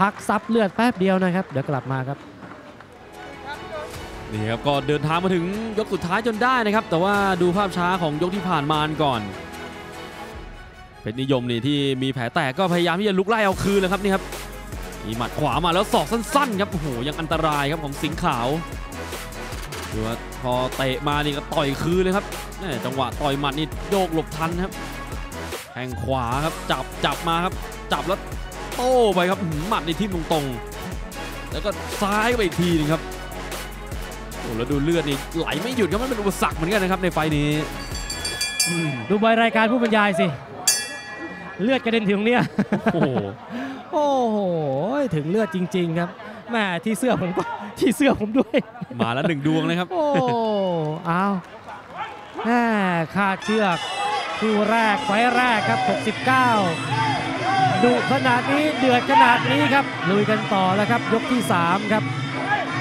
พักซับเลือดแป๊บเดียวนะครับเดี๋ยวกลับมาครับนี่ครับก็เดินทางมาถึงยกสุดท้ายจนได้นะครับแต่ว่าดูภาพช้าของยกที่ผ่านมาก่อนเพชรนิยมนี่ที่มีแผลแตกก็พยายามที่จะลุกไล่เอาคืนเลยครับนี่ครับมีหมัดขวามาแล้วศอกสั้นๆครับโอ้โหยังอันตรายครับของสิงห์ขาวดูว่าพอเตะมานี่ก็ต่อยคืนเลยครับจังหวะต่อยหมัดนี่โยกหลบทันครับแทงขวาครับจับมาครับจับแล้วโต้ไปครับหมัดในทิ่มตรงๆแล้วก็ซ้ายไปอีกทีนึงครับแล้วดูเลือดนี่ไหลไม่หยุดครับมันเป็นอุปสรรคเหมือนกันนะครับในไฟนี้ดูใบรายการผู้บรรยายสิเลือดกระเด็นถึงเนี่ยโอ้โหโอ้โหถึงเลือดจริงๆครับแม่ที่เสื้อผมก็ที่เสื้อผมด้วยมาแล้วหนึ่งดวงนะครับโอ้เอาแม่ขาดเชือกคู่แรกไฟแรกครับ69ดุขนาดนี้เดือดขนาดนี้ครับลุยกันต่อแล้วครับยกที่3ครับ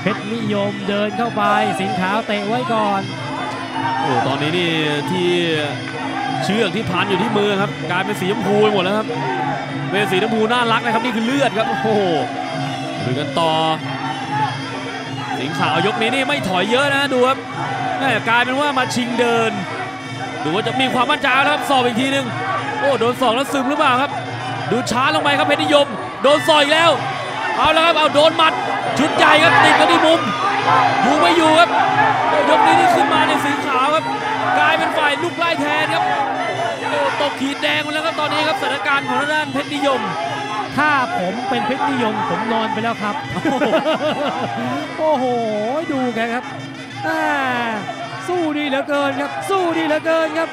เพชรนิยมเดินเข้าไปสิงห์ขาวเตะไว้ก่อนโอ้ตอนนี้นี่ที่เชือกที่พันอยู่ที่มือครับกลายเป็นสีชมพูหมดแล้วครับเป็นสีชมพูน่ารักนะครับนี่คือเลือดครับโอ้โหดูกันต่อสิงห์ขาวยกนี้นี่ไม่ถอยเยอะนะดูครับกลายเป็นว่ามาชิงเดินดูว่าจะมีความมั่นใจครับสอบอีกทีนึงโอ้โดนสองแล้วซึมหรือเปล่าครับดูช้าลงไปครับเพชรนิยมโดนสอยแล้วเอาแล้วครับเอาโดนหมัดชุดใหญ่ครับติดกันที่มุมอยู่ไม่อยู่ครับยกนี้ที่ขึ้นมาในสีขาวครับกลายเป็นฝ่ายลุกไล่แทนครับตกขีดแดงมาแล้วครับตอนนี้ครับสถานการณ์ของด้านเพชรนิยมถ้าผมเป็นเพชรนิยมผมนอนไปแล้วครับโอ้โหดูแกครับสู้ดีเหลือเกินครับสู้ดีเหลือเกินครับ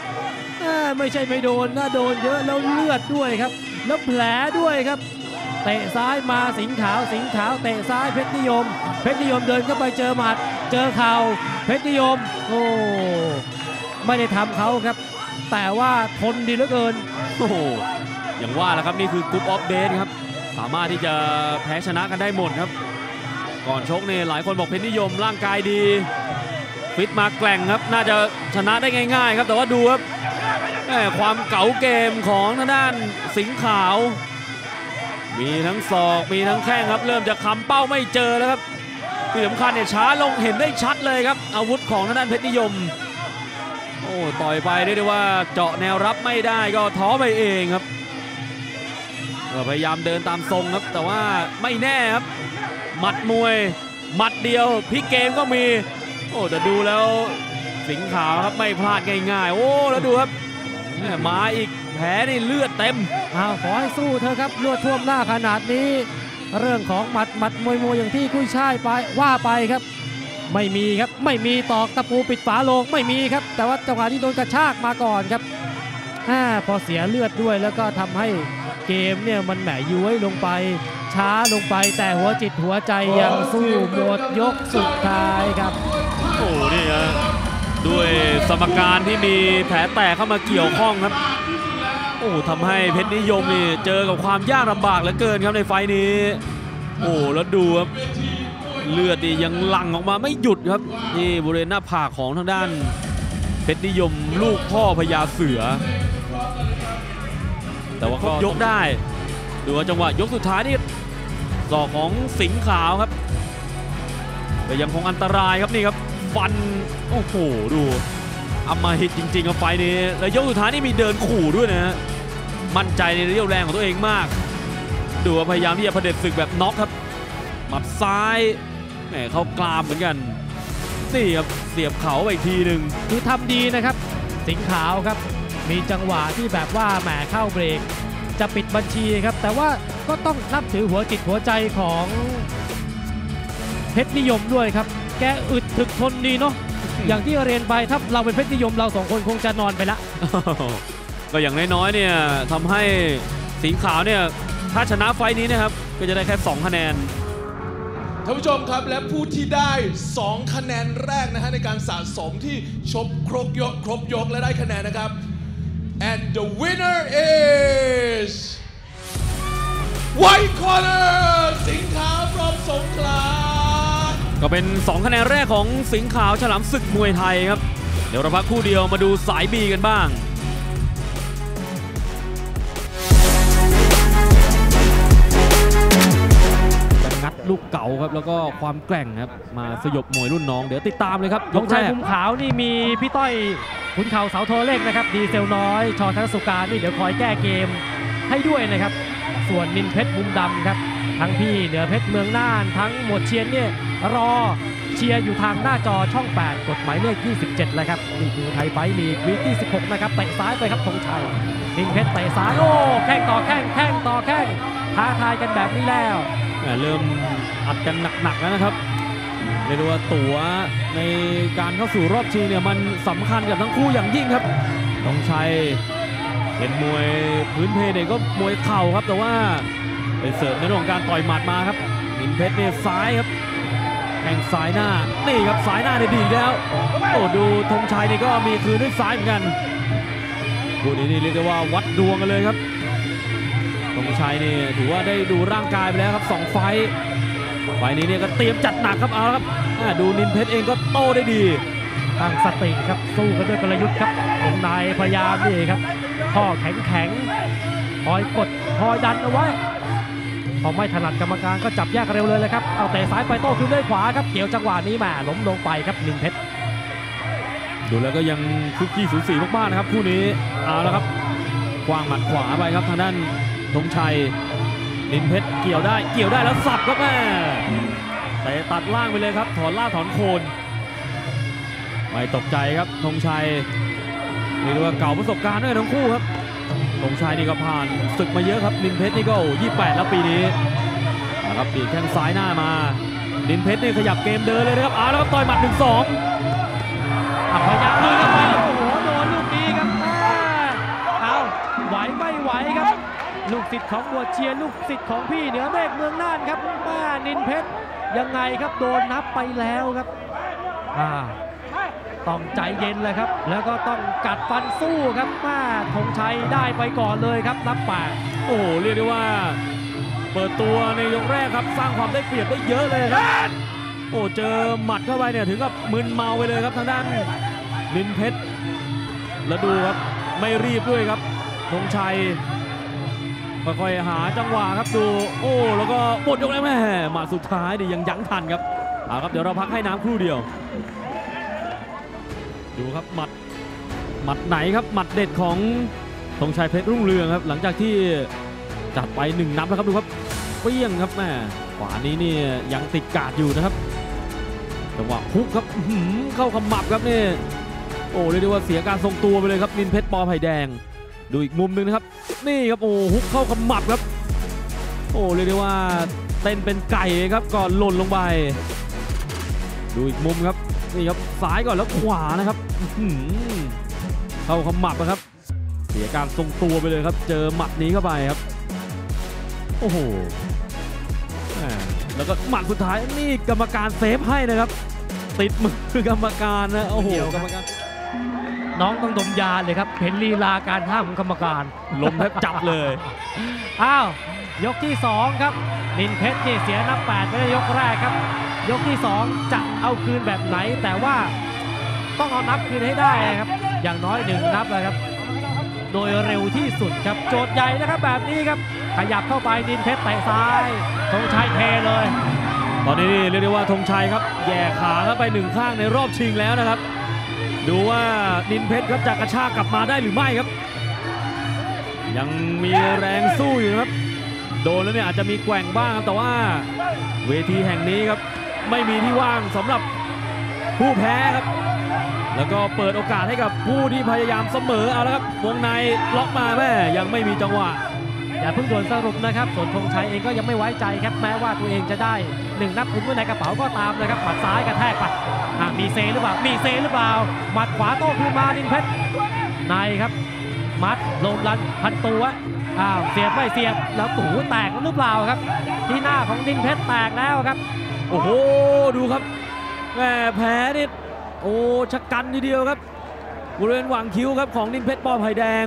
ไม่ใช่ไม่โดนนะโดนเยอะแล้วเลือดด้วยครับแล้วแผลด้วยครับเตะซ้ายมาสิงห์ขาวเตะซ้ายเพชรนิยมเดินเข้าไปเจอหมัดเจอเข่าเพชรนิยมโอ้ไม่ได้ทำเขาครับแต่ว่าทนดีเหลือเกินโอ้อย่างว่าแล้วครับนี่คือกรุ๊ปออฟเดทครับสามารถที่จะแพ้ชนะกันได้หมดครับก่อนชกเนี่ยหลายคนบอกเพชรนิยมร่างกายดีฟิตมาแกร่งครับน่าจะชนะได้ง่ายๆครับแต่ว่าดูครับความเก๋าเกมของทางด้านสิงห์ขาวมีทั้งศอกมีทั้งแข้งครับเริ่มจะค้ำเป้าไม่เจอแล้วครับที่สำคัญเนี่ยช้าลงเห็นได้ชัดเลยครับอาวุธของทางด้านเพชรนิยมโอ้ต่อยไปได้ด้วยว่าเจาะแนวรับไม่ได้ก็ท้อไปเองครับพยายามเดินตามทรงครับแต่ว่าไม่แน่ครับหมัดมวยหมัดเดียวพลิกเกมก็มีโอ้แต่ดูแล้วสิงห์ขาวครับไม่พลาดง่ายๆโอ้แล้วดูครับมาอีกแผลนี่เลือดเต็มขอให้สู้เธอครับเลือดท่วมหน้าขนาดนี้เรื่องของหมัดมวยอย่างที่กุ้ยช่ายไปว่าไปครับไม่มีครับไม่มีตอกตะปูปิดฝาโลงไม่มีครับแต่ว่าจังหวะนี้โดนกระชากมาก่อนครับพอเสียเลือดด้วยแล้วก็ทำให้เกมเนี่ยมันแหมย้วยลงไปช้าลงไปแต่หัวจิตหัวใจยังสู้หมดยกสุดท้ายครับโอ้นี่ครับด้วยสมการที่มีแผลแตกเข้ามาเกี่ยวข้องครับโอ้ทำให้เพชรนิยมนี่เจอกับความยากลำบากเหลือเกินครับในไฟนี้โอ้แล้วดูครับเลือดนี่ยังหลั่งออกมาไม่หยุดครับนี่บริเวณหน้าผากของทางด้านเพชรนิยมลูกพ่อพญาเสือแต่ว่าก็ยกได้ดูว่าจังหวะยกสุดท้ายนี่ศอกของสิงห์ขาวครับแต่ยังคงอันตรายครับนี่ครับฟันโอ้โหดูเอามาฮิตจริงๆกับไฟนี้แล้วยกสุดท้ายนี่มีเดินขู่ด้วยนะมั่นใจในเรี่ยวแรงของตัวเองมากดูว่าพยายามที่จะเผด็จศึกแบบน็อกครับหมัดซ้ายแหมเข้ากรามเหมือนกันนี่ครับเสียบเข่าไปอีกทีหนึ่งคือทำดีนะครับสิงห์ขาวครับ มีจังหวะที่แบบว่าแหมเข้าเบรกจะปิดบัญชีครับแต่ว่าก็ต้องนับถือหัวจิตหัวใจของเพชรนิยมด้วยครับแกอึดถึกทนดีเนาะอย่างที่เรียนไปถ้าเราเป็นเพชรนิยมเราสองคนคงจะนอนไปละก็อย่างน้อยๆเนี่ยทำให้สิงห์ขาวเนี่ยถ้าชนะไฟนี้นะครับก็จะได้แค่2คะแนนท่านผู้ชมครับและผู้ที่ได้2คะแนนแรกนะฮะในการสะสมที่ชบครบยกและได้คะแนนนะครับ and the winner is White Corner สิงห์ขาว from สงขลาก็เป็น2คะแนนแรกของสิงห์ขาวฉลามศึกมวยไทยครับเดี๋ยวเราพักคู่เดียวมาดูสาย B กันบ้างงัดลูกเก่าครับแล้วก็ความแกร่งครับมาสยบมวยรุ่นน้องเดี๋ยวติดตามเลยครับยกแรกขุนขาวนี่มีพี่ต้อยขุนขาวเสาโทเล็กนะครับดีเซลน้อยชอธนสุการนี่เดี๋ยวคอยแก้เกมให้ด้วยนะครับส่วนนินเพชรมุมดำครับทั้งพี่เหนือเพชรเมืองน่านทั้งหมดเชียร์เนี่ยรอเชียร์อยู่ทางหน้าจอช่อง8กฎหมายเลข27เลยครับนี่คือไทยไฟท์ลีกวีคที่16นะครับเตะซ้ายไปครับธงชัยนินเพชรเตะซ้ายโอ้แข้งต่อแข้งแข้งต่อแข้งท้าทายกันแบบนี้แล้วเริ่มอัดกันหนักๆแล้วนะครับเรียกว่าตั๋วในการเข้าสู่รอบชิงเนี่ยมันสำคัญกับทั้งคู่อย่างยิ่งครับธงชัยเป็นมวยพื้นเพเนี่ยก็มวยเข่าครับแต่ว่าไปเสริมในเรื่องของการต่อยหมัดมาครับนินเพชรเนี่ยซ้ายครับแข่งซ้ายหน้านี่ครับซ้ายหน้าได้ดีแล้วโอ้ดูธงชัยเนี่ยก็มีคืนด้วยซ้ายเหมือนกันคู่นี้นี่เรียกได้ว่าวัดดวงกันเลยครับธงชัยนี่ถือว่าได้ดูร่างกายไปแล้วครับ2ไฟล์นี้เนี่ยก็เตรียมจัดหนักครับเอาละครับดูนินเพชรเองก็โตได้ดีตั้งสติครับสู้กันด้วยกลยุทธ์ครับวงในพยายามนี่ครับข้อแข็งๆคอยกดคอยดันเอาไว้พอไม่ถนัดกรรมการก็จับแยกเร็วเลยเลยครับเอาเตะซ้ายไปโต้ขึ้นด้วยขวาครับเกี่ยวจังหวะนี้แหม่ล้มลงไปครับนินเพชรดูแล้วก็ยังคุกกี้สูสีมากๆนะครับคู่นี้เอาละครับกว้างหมัดขวาไปครับทางด้านธงชัยนินเพชรเกี่ยวได้แล้วสับครับแม่แต่ตัดล่างไปเลยครับถอนล่าถอนโคนไม่ตกใจครับธงชัยนี่เรียกว่าเก่าประสบการณ์ด้วยทั้งคู่ครับธงชัยนี่ก็ผ่านศึกมาเยอะครับนินเพชรนี่ก็28แล้วปีนี้นะครับปีแข้งซ้ายหน้ามานินเพชรนี่ขยับเกมเดินเลยนะครับเอาแล้วครับต่อยหมัด 1-2 พยายามเลยครับโอ้โหโดนลูกนี้ครับเอาไหวไม่ไหวครับลูกศิษย์ของบัวเชียร์ลูกศิษย์ของพี่เหนือเมฆเมืองน่านครับป้านินเพชรยังไงครับโดนนับไปแล้วครับต้องใจเย็นเลยครับแล้วก็ต้องกัดฟันสู้ครับป้าธงชัยได้ไปก่อนเลยครับนับแปดโอ้เรียกได้ว่าเปิดตัวในยกแรกครับสร้างความได้เปรียบได้เยอะเลยครับโอ้เจอหมัดเข้าไปเนี่ยถึงกับมึนเมาไปเลยครับทางด้านนินเพชรแล้วดูครับไม่รีบด้วยครับธงชัยค่อยหาจังหวะครับดูโอ้แล้วก็หมดยกแล้วแม่มาสุดท้ายดิยังยั้งทันครับเอาครับเดี๋ยวเราพักให้น้ำครู่เดียวดูครับหมัดไหนครับหมัดเด็ดของธงชัยเพชรรุ่งเรืองครับหลังจากที่จัดไป1นับแล้วครับดูครับเปี้ยงครับแม่ขวานี้นี่ยังติดกาดอยู่นะครับจังหวะฮุกครับเข้าขมับครับนี่โอ้เรียกได้ว่าเสียการทรงตัวไปเลยครับนินเพชรปอไผ่แดงดูอีกมุมนึงนะครับนี่ครับโอ้ฮุกเข้าขมับครับโอ้เรียกได้ว่าเต้นเป็นไก่ครับก่อนหล่นลงไปดูอีกมุมครับนี่ครับซ้ายก่อนแล้วขวานะครับเข้าขมับนะครับเสียการทรงตัวไปเลยครับเจอหมัดนี้เข้าไปครับโอ้โหแล้วก็หมัดสุดท้ายนี่กรรมการเซฟให้นะครับติดมือกรรมการนะโอ้โหกรรมการน้องต้องดมยาเลยครับเห็นลีลาการห้ามของกรรมการลมแทบจับเลยอ้าวยกที่2ครับนินเพชรเสียนับ8ไปในยกแรกครับยกที่2จะเอาคืนแบบไหนแต่ว่าต้องเอานับคืนให้ได้ครับอย่างน้อย1นับเลยครับโดยเร็วที่สุดครับโจทย์ใหญ่นะครับแบบนี้ครับขยับเข้าไปนินเพชรเตะซ้ายธงชัยเทเลยตอนนี้เรียกได้ว่าธงชัยครับแย่ขาเข้าไป1ข้างในรอบชิงแล้วนะครับดูว่านินเพชรครับจะกระชากกลับมาได้หรือไม่ครับยังมีแรงสู้อยู่ครับโดนแล้วเนี่ยอาจจะมีแกว่งบ้างครับแต่ว่าเวทีแห่งนี้ครับไม่มีที่ว่างสำหรับผู้แพ้ครับ แล้วก็เปิดโอกาสให้กับผู้ที่พยายามเสมอเอาละครับวงในล็อกมาแม่ยังไม่มีจังหวะอย่าเพิ่งด่วนสรุปนะครับส่วนธงชัยเองก็ยังไม่ไว้ใจครับแม้ว่าตัวเองจะได้1นับคุณไว้ในกระเป๋าก็ตามนะครับหมัดซ้ายกระแทกไปมีเซหรือเปล่ามีเซหรือเปล่าหมัดขวาโต้คืนมาดินเพชรในครับมัดลมลันพันตัวอ้าวเสียบไม่เสียบแล้วตูแตกหรือเปล่าครับที่หน้าของดินเพชรแตกแล้วครับโอ้โหดูครับแหมแผลนี่โอ้ชะกันทีเดียวครับบริเวณหว่างคิ้วครับของดินเพชรปอไผ่แดง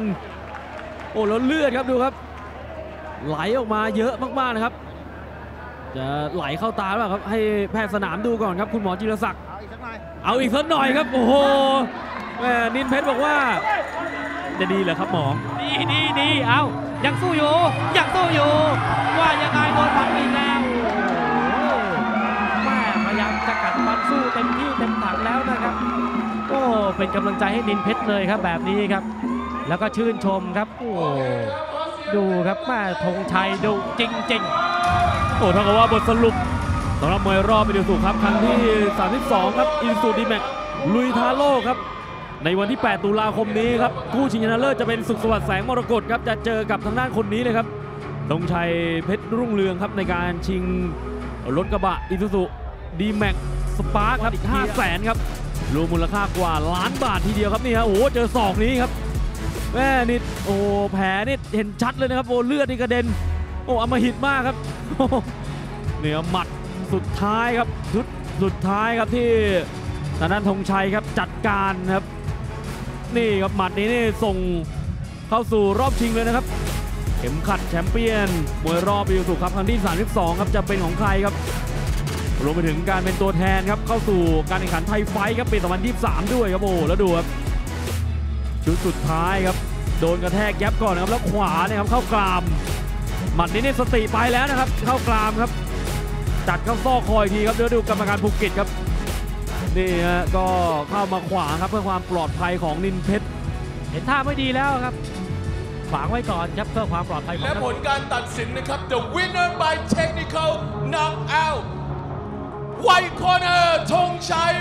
โอ้แล้วเลือดครับดูครับไหลออกมาเยอะมากๆนะครับจะไหลเข้าตาหรือเปล่าครับให้แพทย์สนามดูก่อนครับคุณหมอจิรศักดิ์เอาอีกสักหน่อยครับโอ้โหแหมดินเพชรบอกว่าจะดีเหรอครับหมอดีเอายังสู้อยู่ว่ายังไงโดนปัดอีกแล้วแม่พยายามจะกัดมันสู้เต็มที่เต็มถังแล้วนะครับก็เป็นกำลังใจให้ดินเพชรเลยครับแบบนี้ครับแล้วก็ชื่นชมครับโอ้ดูครับแม่ธงชัยดูจริงๆโอ้เท่ากับว่าบทสรุปสำหรับมวยรอบไปดูสู่ครับครั้งที่32ครับอินซูดีแม็กลุยทาโร่ครับในวันที่8ตุลาคมนี้ครับคู่ชิงชนะเลิศจะเป็นสุขสวัสดิ์แสงมรกตครับจะเจอกับทางด้านคนนี้เลยครับธงชัยเพชรรุ่งเรืองครับในการชิงรถกระบะอิซูซูดีแม็กสปาร์คครับอีก 500,000 ครับรวมมูลค่ากว่าล้านบาททีเดียวครับนี่ฮะโอ้เจอศอกนี้ครับแม่นิดโอ้แผลนี่เห็นชัดเลยนะครับโอ้เลือดนี่กระเด็นโอ้อมหิตมากครับเหนือหมัดสุดท้ายครับชุดสุดท้ายครับที่ทางด้านธงชัยครับจัดการครับนี่ครับหมัดนี้นี่ส่งเข้าสู่รอบชิงเลยนะครับเข็มขัดแชมเปี้ยนมวยรอบอิซูซุครับครั้งที่32ครับจะเป็นของใครครับรวมไปถึงการเป็นตัวแทนครับเข้าสู่การแข่งขันไทยไฟท์ครับปี2023ด้วยครับโอ้แล้วดูครับชุดสุดท้ายครับโดนกระแทกยับก่อนนะครับแล้วขวาเนี่ยครับเข้ากรามหมัดนี้นี่สติไปแล้วนะครับเข้ากรามครับจัดเข้าซอกคอยทีครับเดี๋ยวดูกรรมการภูเก็ตครับนี่ฮะก็เข้ามาขวางครับเพื่อความปลอดภัยของดินเพชรเห็นท่าไม่ดีแล้วครับขวางไว้ก่อนครับเพื่อความปลอดภัยและผลการตัดสินนะครับ The winner by technical knockout White Corner ธงชัย